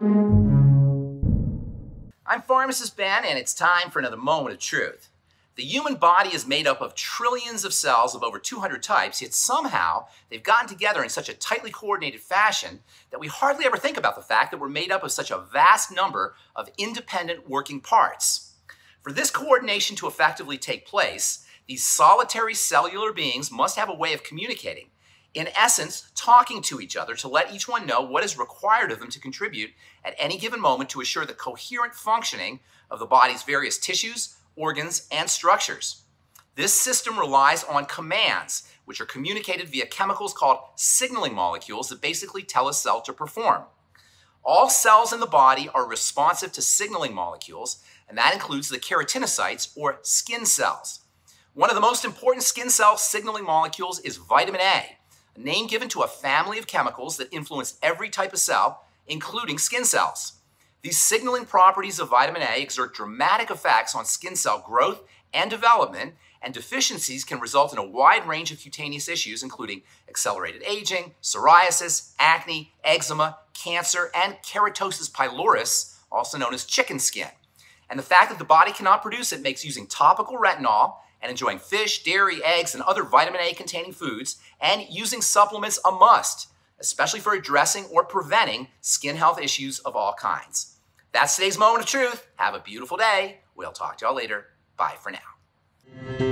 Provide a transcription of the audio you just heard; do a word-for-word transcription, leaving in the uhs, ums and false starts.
I'm Pharmacist Ben, and it's time for another Moment of Truth. The human body is made up of trillions of cells of over two hundred types, yet somehow they've gotten together in such a tightly coordinated fashion that we hardly ever think about the fact that we're made up of such a vast number of independent working parts. For this coordination to effectively take place, these solitary cellular beings must have a way of communicating. In essence, talking to each other to let each one know what is required of them to contribute at any given moment to assure the coherent functioning of the body's various tissues, organs, and structures. This system relies on commands, which are communicated via chemicals called signaling molecules that basically tell a cell to perform. All cells in the body are responsive to signaling molecules, and that includes the keratinocytes, or skin cells. One of the most important skin cell signaling molecules is vitamin A, name given to a family of chemicals that influence every type of cell, including skin cells. These signaling properties of vitamin A exert dramatic effects on skin cell growth and development, and deficiencies can result in a wide range of cutaneous issues, including accelerated aging, psoriasis, acne, eczema, cancer, and keratosis pilaris, also known as chicken skin. And the fact that the body cannot produce it makes using topical retinol and enjoying fish, dairy, eggs, and other vitamin A-containing foods, and using supplements a must, especially for addressing or preventing skin health issues of all kinds. That's today's Moment of Truth. Have a beautiful day. We'll talk to y'all later. Bye for now.